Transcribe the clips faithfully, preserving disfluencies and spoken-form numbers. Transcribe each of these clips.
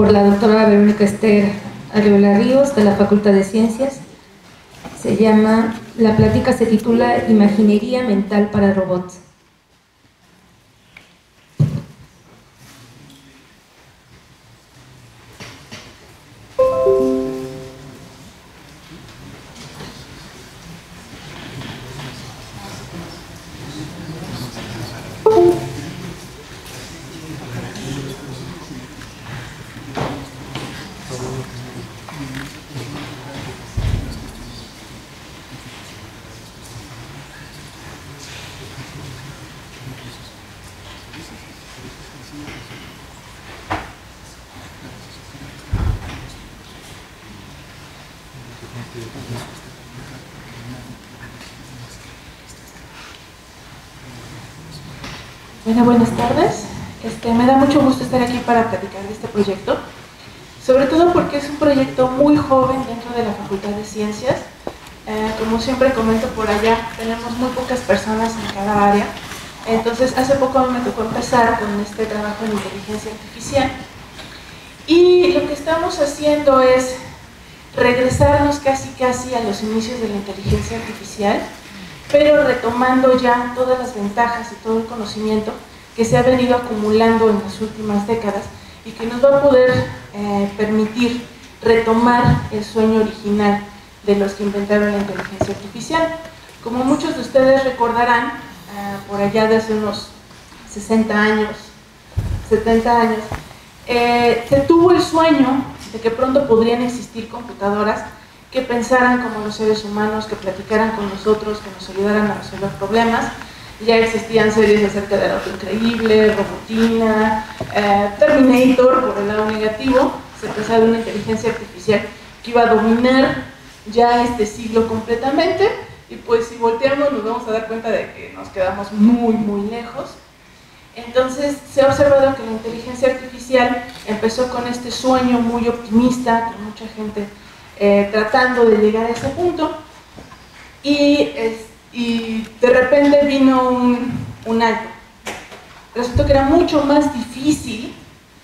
por la doctora Verónica Esther Arriola Ríos, de la Facultad de Ciencias. Se llama, la plática se titula Imaginería Mental para Robots. Bueno, buenas tardes. Este, me da mucho gusto estar aquí para platicar de este proyecto, sobre todo porque es un proyecto muy joven dentro de la Facultad de Ciencias. Eh, como siempre comento por allá, tenemos muy pocas personas en cada área. Entonces, hace poco me tocó empezar con este trabajo en inteligencia artificial. Y lo que estamos haciendo es regresarnos casi casi a los inicios de la inteligencia artificial, pero retomando ya todas las ventajas y todo el conocimiento que se ha venido acumulando en las últimas décadas y que nos va a poder eh, permitir retomar el sueño original de los que inventaron la inteligencia artificial. Como muchos de ustedes recordarán, eh, por allá de hace unos sesenta años, setenta años, eh, se tuvo el sueño de que pronto podrían existir computadoras que pensaran como los seres humanos, que platicaran con nosotros, que nos ayudaran a resolver problemas. Ya existían series acerca del auto increíble, Robotina, eh, Terminator, por el lado negativo. Se pensaba en una inteligencia artificial que iba a dominar ya este siglo completamente, y pues si volteamos nos vamos a dar cuenta de que nos quedamos muy muy lejos. Entonces se ha observado que la inteligencia artificial empezó con este sueño muy optimista, con mucha gente eh, tratando de llegar a ese punto, y, es, y de repente vino un, un alto. Resultó que era mucho más difícil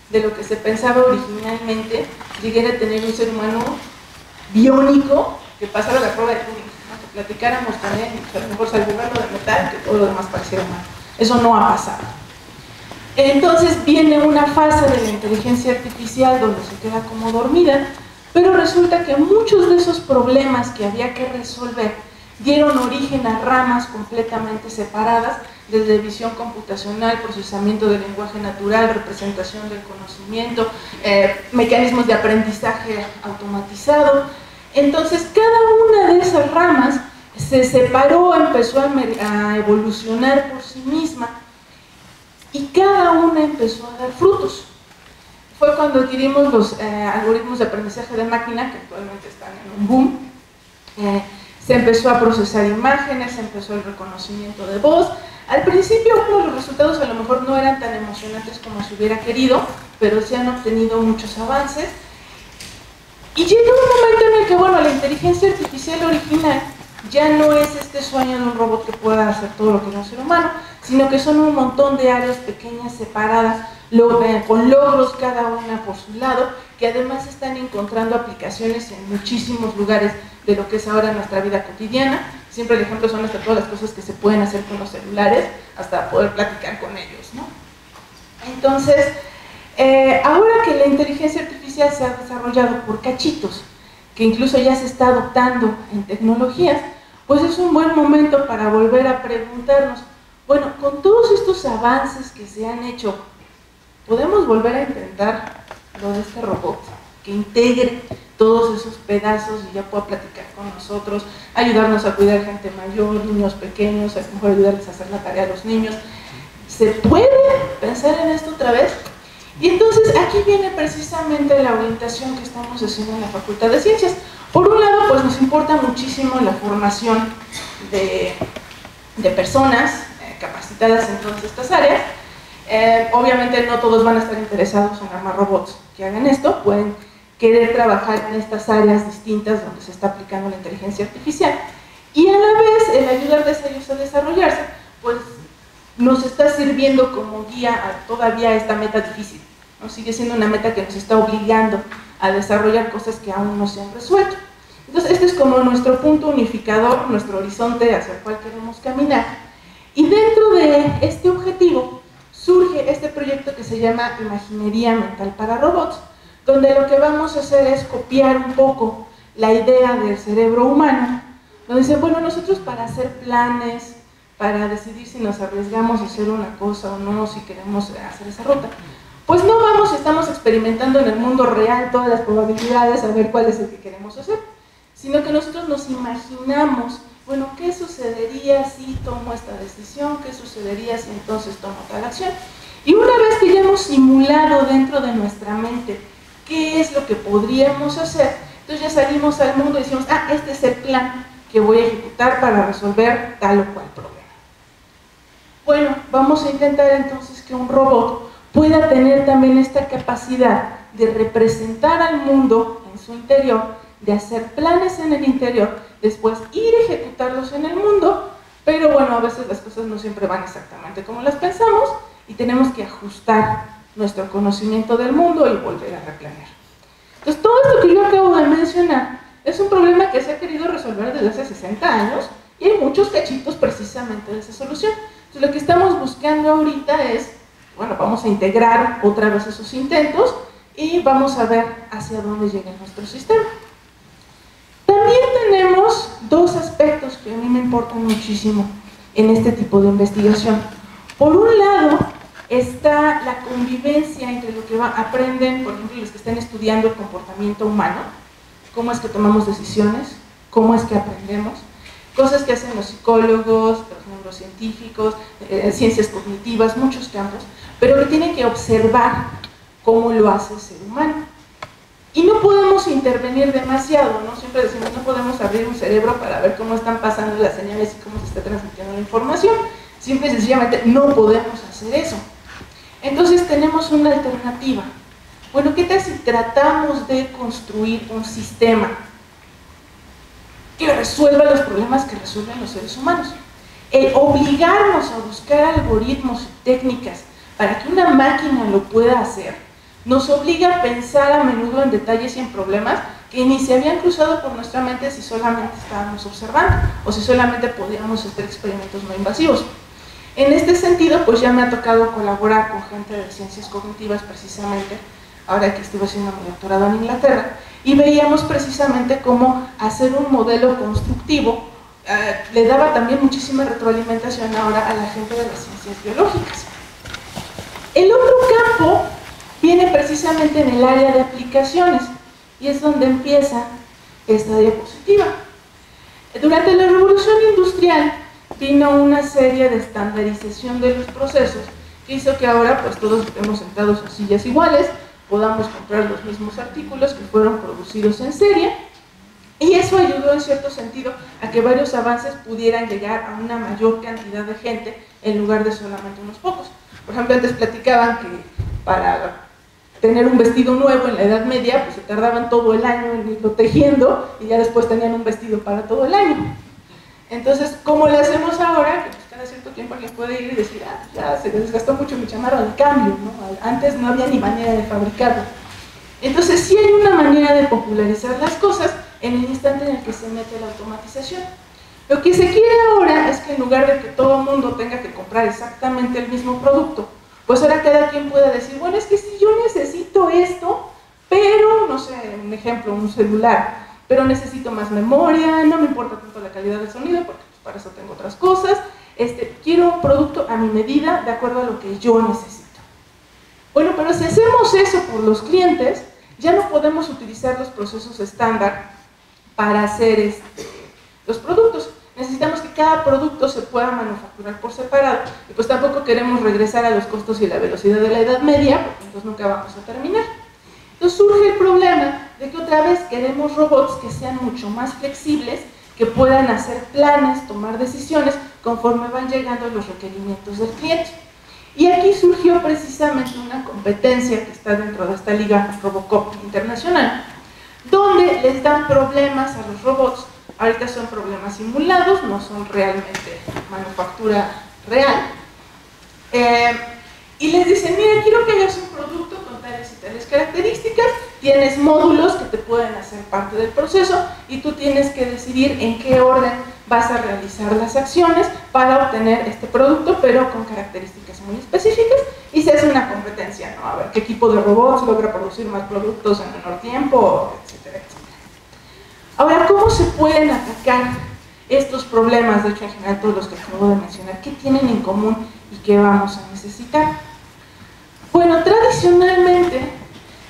de lo que se pensaba originalmente llegar a tener un ser humano biónico que pasara la prueba de Turing, ¿no? Que platicáramos con él, que a lo mejor salvarlo de metal, que todo lo demás pareciera humano. Eso no ha pasado. Entonces viene una fase de la inteligencia artificial donde se queda como dormida, pero resulta que muchos de esos problemas que había que resolver dieron origen a ramas completamente separadas, desde visión computacional, procesamiento del lenguaje natural, representación del conocimiento, eh, mecanismos de aprendizaje automatizado. Entonces cada una de esas ramas se separó, empezó a, a evolucionar por sí misma, y cada una empezó a dar frutos. Fue cuando adquirimos los eh, algoritmos de aprendizaje de máquina, que actualmente están en un boom. Eh, se empezó a procesar imágenes, se empezó el reconocimiento de voz. Al principio, bueno, los resultados a lo mejor no eran tan emocionantes como se hubiera querido, pero se han obtenido muchos avances. Y llega un momento en el que, bueno, la inteligencia artificial original ya no es este sueño de un robot que pueda hacer todo lo que es un ser humano, sino que son un montón de áreas pequeñas separadas, con logros cada una por su lado, que además están encontrando aplicaciones en muchísimos lugares de lo que es ahora nuestra vida cotidiana. Siempre el ejemplo son hasta todas las cosas que se pueden hacer con los celulares, hasta poder platicar con ellos, ¿no? Entonces, eh, ahora que la inteligencia artificial se ha desarrollado por cachitos, que incluso ya se está adoptando en tecnologías, pues es un buen momento para volver a preguntarnos, bueno, con todos estos avances que se han hecho, ¿podemos volver a intentar lo de este robot? Que integre todos esos pedazos y ya pueda platicar con nosotros, ayudarnos a cuidar gente mayor, niños pequeños, a lo mejor ayudarles a hacer la tarea a los niños. ¿Se puede pensar en esto otra vez? Y entonces aquí viene precisamente la orientación que estamos haciendo en la Facultad de Ciencias. Por un lado, pues nos importa muchísimo la formación de, de personas eh, capacitadas en todas estas áreas. Eh, obviamente no todos van a estar interesados en armar robots que hagan esto, pueden querer trabajar en estas áreas distintas donde se está aplicando la inteligencia artificial. Y a la vez, el ayudarles a ellos a desarrollarse, pues nos está sirviendo como guía a todavía esta meta difícil ¿no? Sigue siendo una meta que nos está obligando a desarrollar cosas que aún no se han resuelto. Entonces, este es como nuestro punto unificador, nuestro horizonte hacia el cual queremos caminar. Y dentro de este objetivo surge este proyecto que se llama Imaginería Mental para Robots, donde lo que vamos a hacer es copiar un poco la idea del cerebro humano, donde dice, bueno, nosotros para hacer planes, para decidir si nos arriesgamos a hacer una cosa o no, si queremos hacer esa ruta, pues no vamos, estamos experimentando en el mundo real todas las probabilidades a ver cuál es el que queremos hacer, sino que nosotros nos imaginamos, bueno, ¿qué sucedería si tomo esta decisión? ¿Qué sucedería si entonces tomo tal acción? Y una vez que ya hemos simulado dentro de nuestra mente qué es lo que podríamos hacer, entonces ya salimos al mundo y decimos, ah, este es el plan que voy a ejecutar para resolver tal o cual problema. Bueno, vamos a intentar entonces que un robot pueda tener también esta capacidad de representar al mundo en su interior, de hacer planes en el interior, después ir a ejecutarlos en el mundo, pero bueno, a veces las cosas no siempre van exactamente como las pensamos y tenemos que ajustar nuestro conocimiento del mundo y volver a replanear. Entonces, todo esto que yo acabo de mencionar es un problema que se ha querido resolver desde hace sesenta años y hay muchos cachitos precisamente de esa solución. Entonces, lo que estamos buscando ahorita es, bueno, vamos a integrar otra vez esos intentos y vamos a ver hacia dónde llega nuestro sistema. También tenemos dos aspectos que a mí me importan muchísimo en este tipo de investigación. Por un lado está la convivencia entre lo que aprenden, por ejemplo, los que están estudiando el comportamiento humano, cómo es que tomamos decisiones, cómo es que aprendemos, cosas que hacen los psicólogos, los neurocientíficos, eh, ciencias cognitivas, muchos campos, pero que tienen que observar cómo lo hace el ser humano. Y no podemos intervenir demasiado, ¿no? Siempre decimos, no podemos abrir un cerebro para ver cómo están pasando las señales y cómo se está transmitiendo la información. Simple y sencillamente no podemos hacer eso. Entonces tenemos una alternativa. Bueno, ¿qué tal si tratamos de construir un sistema que resuelva los problemas que resuelven los seres humanos? El obligarnos a buscar algoritmos y técnicas para que una máquina lo pueda hacer nos obliga a pensar a menudo en detalles y en problemas que ni se habían cruzado por nuestra mente si solamente estábamos observando o si solamente podíamos hacer experimentos no invasivos. En este sentido, pues ya me ha tocado colaborar con gente de ciencias cognitivas precisamente, ahora que estuve haciendo mi doctorado en Inglaterra, y veíamos precisamente cómo hacer un modelo constructivo eh, le daba también muchísima retroalimentación ahora a la gente de las ciencias biológicas. El otro campo viene precisamente en el área de aplicaciones y es donde empieza esta diapositiva. Durante la revolución industrial vino una serie de estandarización de los procesos que hizo que ahora pues todos estemos sentados en sillas iguales, podamos comprar los mismos artículos que fueron producidos en serie, y eso ayudó en cierto sentido a que varios avances pudieran llegar a una mayor cantidad de gente en lugar de solamente unos pocos. Por ejemplo, antes platicaban que para tener un vestido nuevo en la Edad Media, pues se tardaban todo el año en irlo tejiendo y ya después tenían un vestido para todo el año. Entonces, ¿cómo le hacemos ahora? Que pues, cada cierto tiempo alguien puede ir y decir, ah, ya se desgastó mucho mi chamarra, al cambio, ¿no? Antes no había ni manera de fabricarlo. Entonces, sí hay una manera de popularizar las cosas en el instante en el que se mete la automatización. Lo que se quiere ahora es que en lugar de que todo el mundo tenga que comprar exactamente el mismo producto, pues ahora cada quien pueda decir, bueno, es que si yo necesito esto, pero, no sé, un ejemplo, un celular, pero necesito más memoria, no me importa tanto la calidad del sonido, porque pues, para eso tengo otras cosas, este, quiero un producto a mi medida, de acuerdo a lo que yo necesito. Bueno, pero si hacemos eso por los clientes, ya no podemos utilizar los procesos estándar para hacer este, los productos. Necesitamos que cada producto se pueda manufacturar por separado y pues tampoco queremos regresar a los costos y la velocidad de la Edad Media porque entonces nunca vamos a terminar. Entonces surge el problema de que otra vez queremos robots que sean mucho más flexibles, que puedan hacer planes, tomar decisiones conforme van llegando los requerimientos del cliente. Y aquí surgió precisamente una competencia que está dentro de esta liga RoboCup internacional, donde les dan problemas a los robots. Ahorita son problemas simulados, no son realmente manufactura real. Eh, y les dicen, mira, quiero que hagas un producto con tales y tales características, tienes módulos que te pueden hacer parte del proceso y tú tienes que decidir en qué orden vas a realizar las acciones para obtener este producto, pero con características muy específicas, y se hace una competencia, ¿no? A ver qué equipo de robots logra producir más productos en menor tiempo, etcétera, etcétera. Ahora, ¿cómo se pueden atacar estos problemas, de hecho en general todos los que acabo de mencionar, qué tienen en común y qué vamos a necesitar? Bueno, tradicionalmente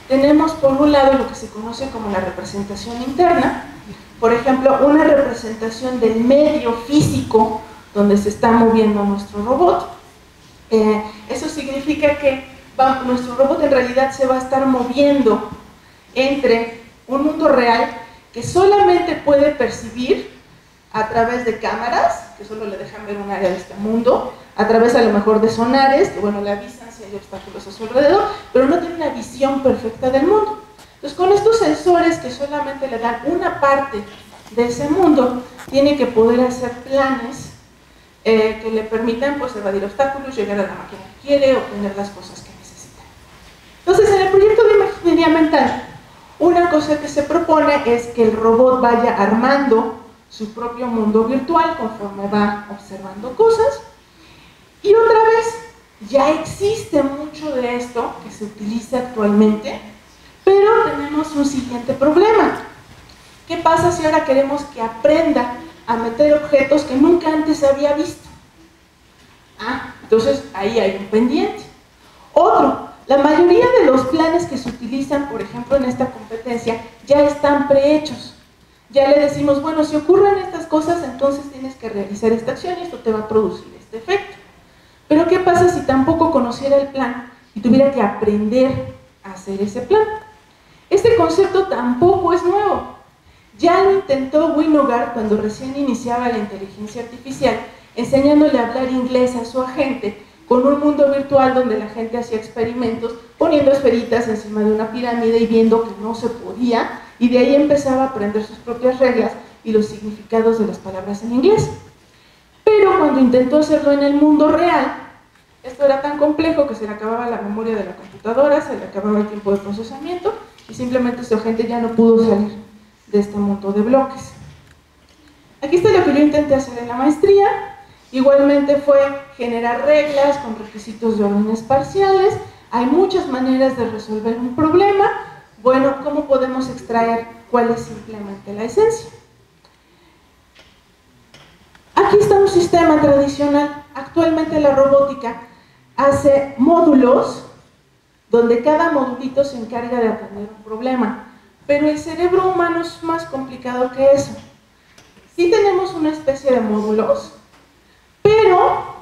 tenemos por un lado lo que se conoce como la representación interna, por ejemplo, una representación del medio físico donde se está moviendo nuestro robot. Eh, eso significa que va, nuestro robot en realidad se va a estar moviendo entre un mundo real que solamente puede percibir a través de cámaras, que solo le dejan ver un área de este mundo, a través a lo mejor de sonares, que bueno, le avisan si hay obstáculos a su alrededor, pero no tiene una visión perfecta del mundo. Entonces, con estos sensores que solamente le dan una parte de ese mundo, tiene que poder hacer planes eh, que le permitan pues evadir obstáculos, llegar a la máquina que quiere, obtener las cosas que necesita. Entonces, en el proyecto de Imaginería Mental, una cosa que se propone es que el robot vaya armando su propio mundo virtual conforme va observando cosas. Y otra vez, ya existe mucho de esto que se utiliza actualmente, pero tenemos un siguiente problema. ¿Qué pasa si ahora queremos que aprenda a meter objetos que nunca antes había visto? Ah, entonces ahí hay un pendiente. Otro, la mayoría de los planes que se utilizan, por ejemplo, en esta competencia, ya están prehechos. Ya le decimos, bueno, si ocurren estas cosas, entonces tienes que realizar esta acción y esto te va a producir este efecto. Pero ¿qué pasa si tampoco conociera el plan y tuviera que aprender a hacer ese plan? Este concepto tampoco es nuevo. Ya lo intentó Winograd cuando recién iniciaba la inteligencia artificial, enseñándole a hablar inglés a su agente con un mundo virtual donde la gente hacía experimentos poniendo esferitas encima de una pirámide y viendo que no se podía, y de ahí empezaba a aprender sus propias reglas y los significados de las palabras en inglés. Pero cuando intentó hacerlo en el mundo real, esto era tan complejo que se le acababa la memoria de la computadora, se le acababa el tiempo de procesamiento y simplemente su agente ya no pudo salir de este mundo de bloques. Aquí está lo que yo intenté hacer en la maestría. Igualmente fue generar reglas con requisitos de órdenes parciales. Hay muchas maneras de resolver un problema. Bueno, ¿cómo podemos extraer cuál es simplemente la esencia? Aquí está un sistema tradicional. Actualmente la robótica hace módulos donde cada modulito se encarga de aprender un problema. Pero el cerebro humano es más complicado que eso. Sí tenemos una especie de módulos, pero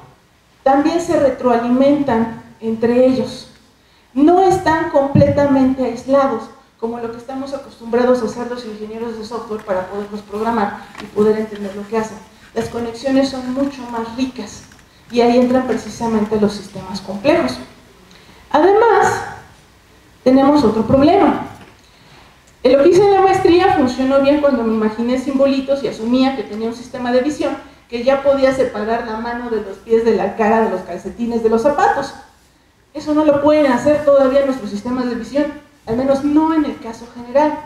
también se retroalimentan entre ellos. No están completamente aislados, como lo que estamos acostumbrados a hacer los ingenieros de software para poderlos programar y poder entender lo que hacen. Las conexiones son mucho más ricas y ahí entran precisamente los sistemas complejos. Además, tenemos otro problema. Lo que hice en la maestría funcionó bien cuando me imaginé simbolitos y asumía que tenía un sistema de visión que ya podía separar la mano de los pies, de la cara, de los calcetines, de los zapatos. Eso no lo pueden hacer todavía nuestros sistemas de visión, al menos no en el caso general.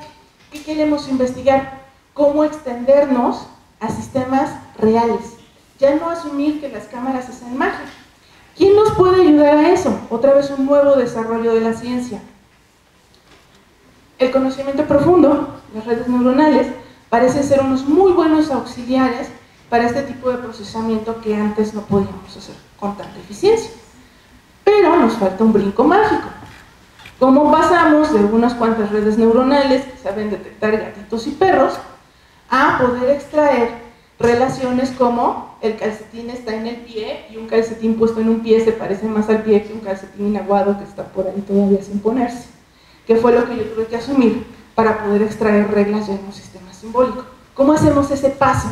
¿Qué queremos investigar? ¿Cómo extendernos a sistemas reales? Ya no asumir que las cámaras hacen magia. ¿Quién nos puede ayudar a eso? Otra vez un nuevo desarrollo de la ciencia. El conocimiento profundo, las redes neuronales, parecen ser unos muy buenos auxiliares para este tipo de procesamiento que antes no podíamos hacer con tanta eficiencia. Pero nos falta un brinco mágico. Como pasamos de unas cuantas redes neuronales que saben detectar gatitos y perros, a poder extraer relaciones como el calcetín está en el pie y un calcetín puesto en un pie se parece más al pie que un calcetín aguado que está por ahí todavía sin ponerse, que fue lo que yo tuve que asumir para poder extraer reglas ya en un sistema simbólico. ¿Cómo hacemos ese paso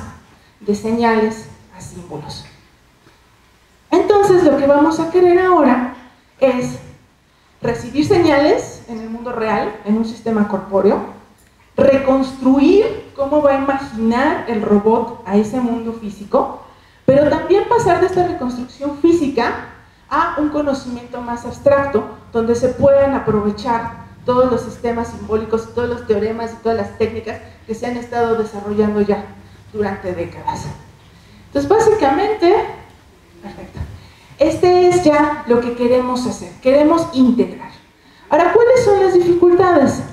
de señales a símbolos? Entonces, lo que vamos a querer ahora es recibir señales en el mundo real, en un sistema corpóreo, reconstruir cómo va a imaginar el robot a ese mundo físico, pero también pasar de esta reconstrucción física a un conocimiento más abstracto, donde se puedan aprovechar todos los sistemas simbólicos, todos los teoremas y todas las técnicas que se han estado desarrollando ya durante décadas. Entonces, básicamente, perfecto, este es ya lo que queremos hacer, queremos integrar. Ahora, ¿cuáles son las dificultades?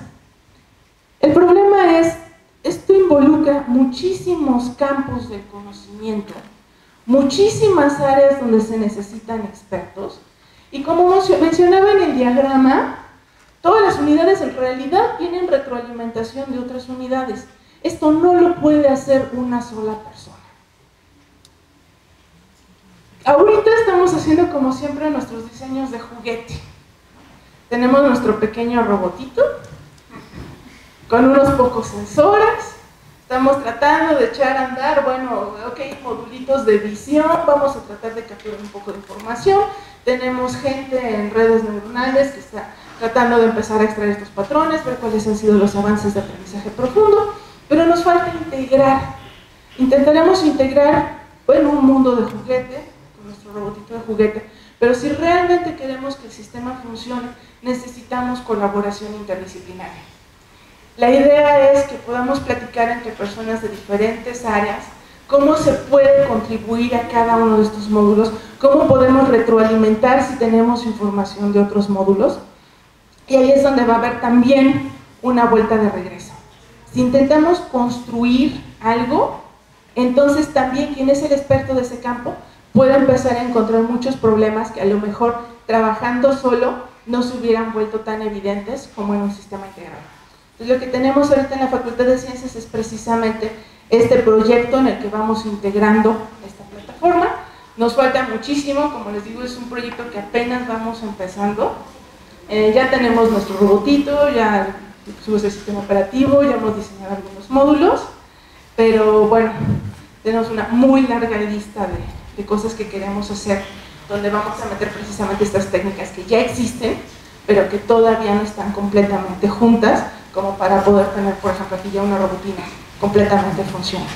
El problema es, esto involucra muchísimos campos del conocimiento, muchísimas áreas donde se necesitan expertos, y como mencionaba en el diagrama, todas las unidades en realidad tienen retroalimentación de otras unidades. Esto no lo puede hacer una sola persona. Ahorita estamos haciendo, como siempre, nuestros diseños de juguete. Tenemos nuestro pequeño robotito, con unos pocos sensores. Estamos tratando de echar a andar, bueno, ok, modulitos de visión, vamos a tratar de capturar un poco de información. Tenemos gente en redes neuronales que está tratando de empezar a extraer estos patrones, ver cuáles han sido los avances de aprendizaje profundo, pero nos falta integrar. Intentaremos integrar, bueno, un mundo de juguete, con nuestro robotito de juguete, pero si realmente queremos que el sistema funcione, necesitamos colaboración interdisciplinaria. La idea es que podamos platicar entre personas de diferentes áreas, cómo se puede contribuir a cada uno de estos módulos, cómo podemos retroalimentar si tenemos información de otros módulos, y ahí es donde va a haber también una vuelta de regreso. Si intentamos construir algo, entonces también quien es el experto de ese campo puede empezar a encontrar muchos problemas que a lo mejor trabajando solo no se hubieran vuelto tan evidentes como en un sistema integrado. Entonces, lo que tenemos ahorita en la Facultad de Ciencias es precisamente este proyecto en el que vamos integrando esta plataforma. Nos falta muchísimo, como les digo, es un proyecto que apenas vamos empezando. Eh, ya tenemos nuestro robotito, ya subimos el sistema operativo, ya hemos diseñado algunos módulos, pero bueno, tenemos una muy larga lista de, de cosas que queremos hacer, donde vamos a meter precisamente estas técnicas que ya existen, pero que todavía no están completamente juntas, como para poder tener, por ejemplo, aquí ya una robotina completamente funcional.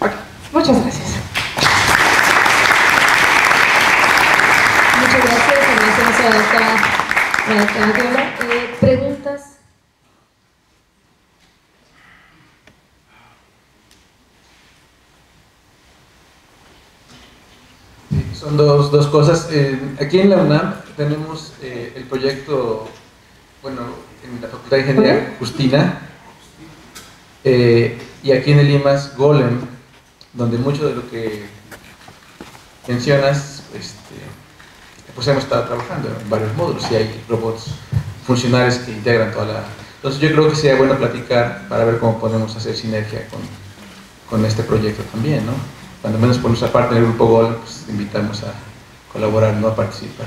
Ok, muchas gracias. Muchas gracias. Eh, ¿Preguntas? Sí, son dos, dos cosas. Eh, aquí en la UNAM tenemos eh, el proyecto, bueno, en la Facultad de Ingeniería, ¿sí? Justina, eh, y aquí en el I I M A S, Golem, donde mucho de lo que mencionas, este, pues hemos estado trabajando en varios módulos y hay robots funcionales que integran toda la... Entonces yo creo que sería bueno platicar para ver cómo podemos hacer sinergia con, con este proyecto también, ¿no? Cuando menos por nuestra parte del Grupo Gol, pues invitamos a colaborar, no a participar.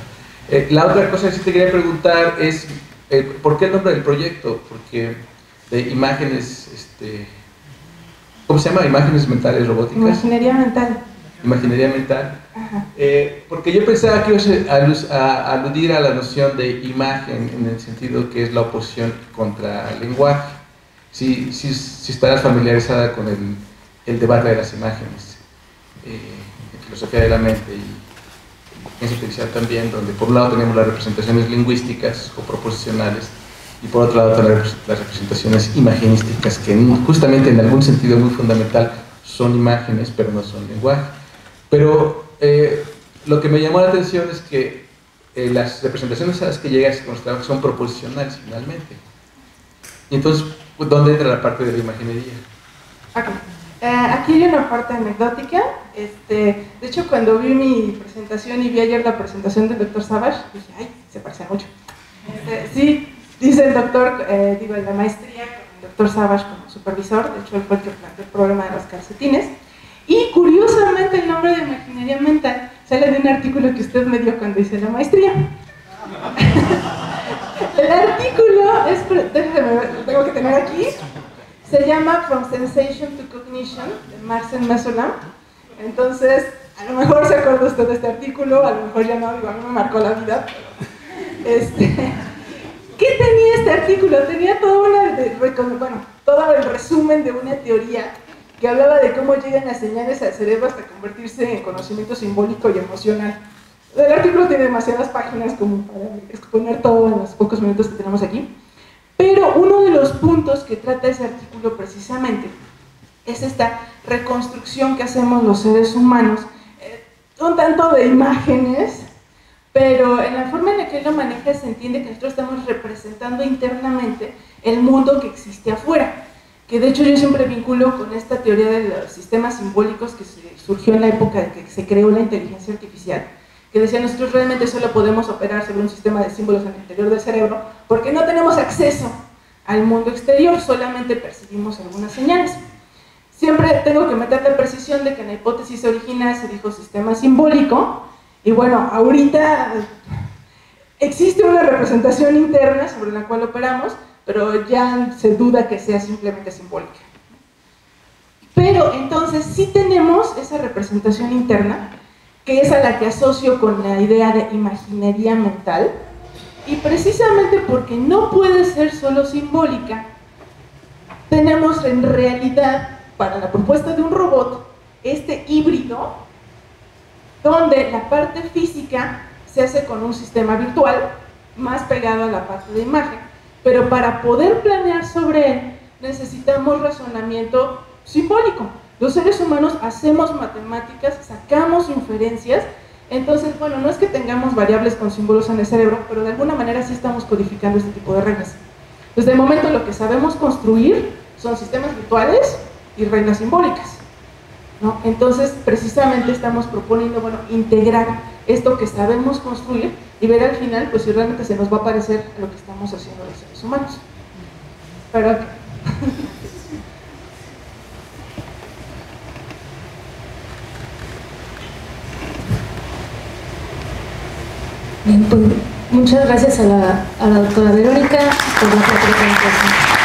Eh, la otra cosa que sí te quería preguntar es, eh, ¿por qué el nombre del proyecto? Porque de imágenes, este, ¿cómo se llama? Imágenes mentales robóticas. Imaginería mental. Imaginería mental. Eh, porque yo pensaba que iba a, a, a aludir a la noción de imagen en el sentido que es la oposición contra el lenguaje. Si, si, si estarás familiarizada con el, el debate de las imágenes, eh, en filosofía de la mente y ciencia artificial también, donde por un lado tenemos las representaciones lingüísticas o proposicionales y por otro lado tenemos las representaciones imaginísticas que justamente en algún sentido muy fundamental son imágenes pero no son lenguaje. Pero eh, lo que me llamó la atención es que eh, las representaciones a las que llegas con los trabajos son proposicionales finalmente. Y entonces, ¿dónde entra la parte de la imaginería? Okay. Eh, aquí hay una parte anecdótica. Este, de hecho, cuando vi mi presentación y vi ayer la presentación del doctor Savage, dije, ay, se parece mucho. Este, sí, dice el doctor, eh, digo, en la maestría, con el doctor Savage como supervisor, de hecho, él fue el que planteó el problema de los calcetines. Y curiosamente el nombre de Imaginería Mental sale de un artículo que usted me dio cuando hice la maestría. El artículo es, déjame ver, lo tengo que tener aquí, se llama From Sensation to Cognition, de Marcin Mesulam. Entonces, a lo mejor se acuerda usted de este artículo, a lo mejor ya no, digo, a mí me marcó la vida. Este, ¿qué tenía este artículo? Tenía todo, una, bueno, todo el resumen de una teoría que hablaba de cómo llegan las señales al cerebro hasta convertirse en conocimiento simbólico y emocional. El artículo tiene demasiadas páginas como para exponer todo en los pocos minutos que tenemos aquí, pero uno de los puntos que trata ese artículo precisamente es esta reconstrucción que hacemos los seres humanos, eh, un tanto de imágenes, pero en la forma en la que él lo maneja se entiende que nosotros estamos representando internamente el mundo que existe afuera, que de hecho yo siempre vinculo con esta teoría de los sistemas simbólicos que surgió en la época en que se creó la inteligencia artificial, que decía nosotros realmente solo podemos operar sobre un sistema de símbolos en el interior del cerebro porque no tenemos acceso al mundo exterior, solamente percibimos algunas señales. Siempre tengo que meter la precisión de que en la hipótesis original se dijo sistema simbólico, y bueno, ahorita existe una representación interna sobre la cual operamos, pero ya se duda que sea simplemente simbólica. Pero entonces sí tenemos esa representación interna, que es a la que asocio con la idea de imaginería mental, y precisamente porque no puede ser solo simbólica, tenemos en realidad, para la propuesta de un robot, este híbrido, donde la parte física se hace con un sistema virtual, más pegado a la parte de imagen, pero para poder planear sobre él necesitamos razonamiento simbólico. Los seres humanos hacemos matemáticas, sacamos inferencias, entonces, bueno, no es que tengamos variables con símbolos en el cerebro, pero de alguna manera sí estamos codificando este tipo de reglas. Desde el momento lo que sabemos construir son sistemas virtuales y reglas simbólicas, ¿no? Entonces, precisamente estamos proponiendo, bueno, integrar esto que sabemos construir y ver al final, pues si realmente se nos va a parecer a lo que estamos haciendo los seres humanos. Pero... Bien, pues, muchas gracias a la, a la doctora Verónica por la presentación.